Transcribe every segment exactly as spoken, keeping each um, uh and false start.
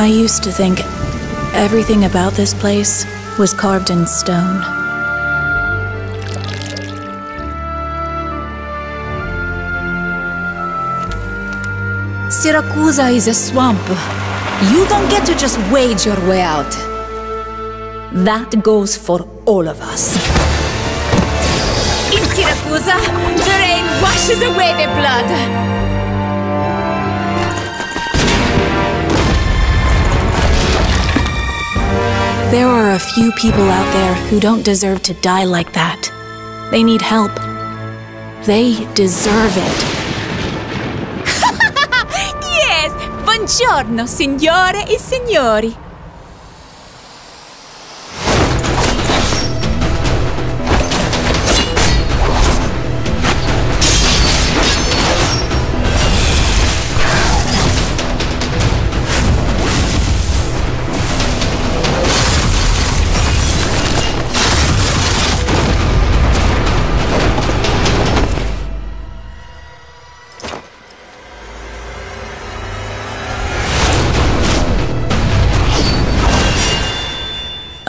I used to think everything about this place was carved in stone. Siracusa is a swamp. You don't get to just wage your way out. That goes for all of us. In Siracusa, the rain washes away the blood. There are a few people out there who don't deserve to die like that. They need help. They deserve it. Yes! Buongiorno, signore e signori.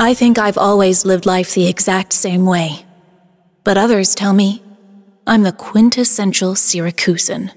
I think I've always lived life the exact same way, but others tell me I'm the quintessential Syracusan.